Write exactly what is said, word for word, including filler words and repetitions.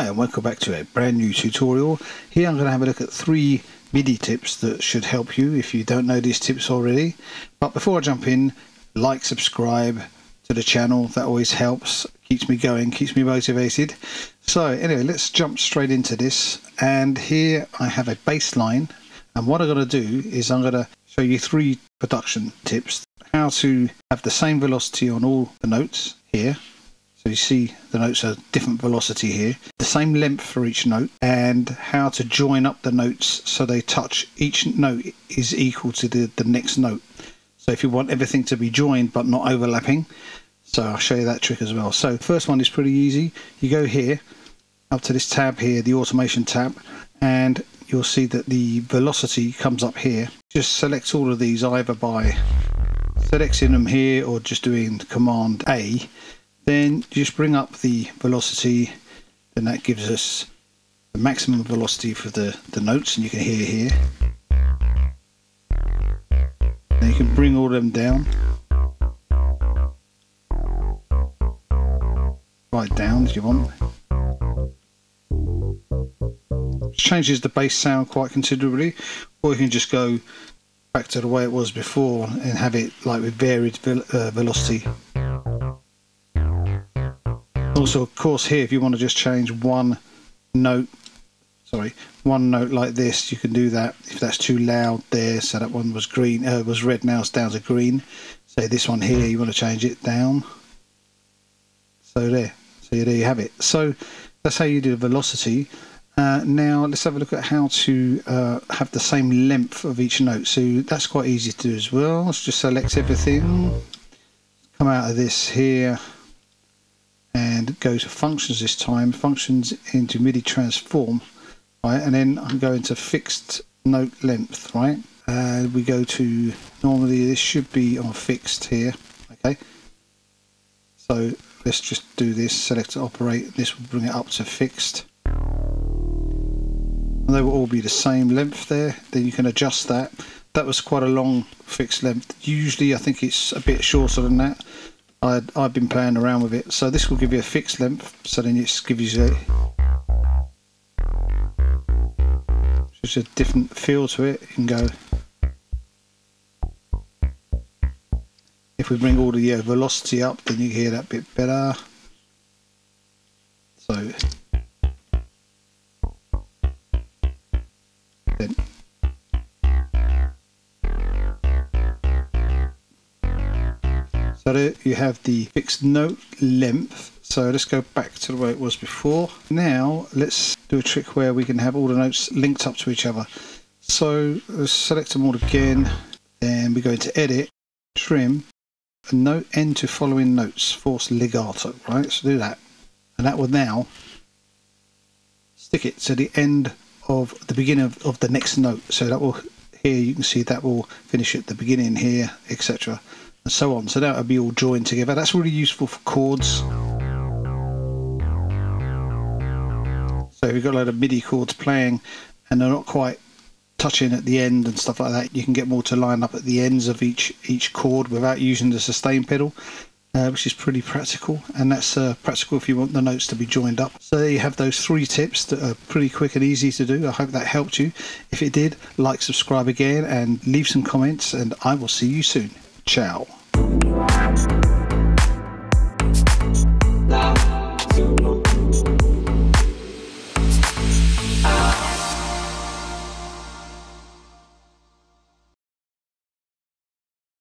Hi and welcome back to a brand new tutorial. Here I'm going to have a look at three MIDI tips that should help you if you don't know these tips already. But before I jump in, like, subscribe to the channel, that always helps, keeps me going, keeps me motivated. So anyway, let's jump straight into this, and here I have a bass line, and what I'm going to do is I'm going to show you three production tips, how to have the same velocity on all the notes here. So you see the notes are different velocity here, the same length for each note, and how to join up the notes so they touch, each note is equal to the, the next note. So if you want everything to be joined but not overlapping, so I'll show you that trick as well. So first one is pretty easy. You go here, up to this tab here, the automation tab, and you'll see that the velocity comes up here. Just select all of these either by selecting them here or just doing Command A. Then just bring up the velocity, then that gives us the maximum velocity for the, the notes, and you can hear here. Now you can bring all of them down, right down if you want. It changes the bass sound quite considerably, or you can just go back to the way it was before and have it like with varied ve uh, velocity. Also, of course, here if you want to just change one note, sorry, one note like this, you can do that. If that's too loud there, so that one was green, uh, was red, now it's down to green. Say this one here, you want to change it down. So there, so there you have it. So that's how you do the velocity. Uh, now let's have a look at how to uh, have the same length of each note. So that's quite easy to do as well. Let's just select everything. Come out of this here. And go to functions this time, functions into MIDI transform, right? And then I'm going to fixed note length, right? And uh, we go to, normally this should be on fixed here, okay? So let's just do this, select operate, this will bring it up to fixed. And they will all be the same length there, then you can adjust that. That was quite a long fixed length. Usually I think it's a bit shorter than that. I'd, I've been playing around with it, so this will give you a fixed length, so then it gives you a, just a different feel to it. You can go, if we bring all the uh, velocity up, then you hear that bit better. So then So there you have the fixed note length. So let's go back to the way it was before. Now let's do a trick where we can have all the notes linked up to each other. So let's select them all again. Then we go into edit, trim, and note end to following notes, force legato, right? So do that. And that will now stick it to the end of the beginning of, of the next note. So that will, here you can see that will finish at the beginning here, et cetera. And so on, so that will be all joined together. That's really useful for chords. So if you've got a load of MIDI chords playing and they're not quite touching at the end and stuff like that, you can get more to line up at the ends of each each chord without using the sustain pedal, uh, which is pretty practical, and that's uh, practical if you want the notes to be joined up. So there you have those three tips that are pretty quick and easy to do. I hope that helped you. If it did, like, subscribe again, and leave some comments, and I will see you soon. Ciao.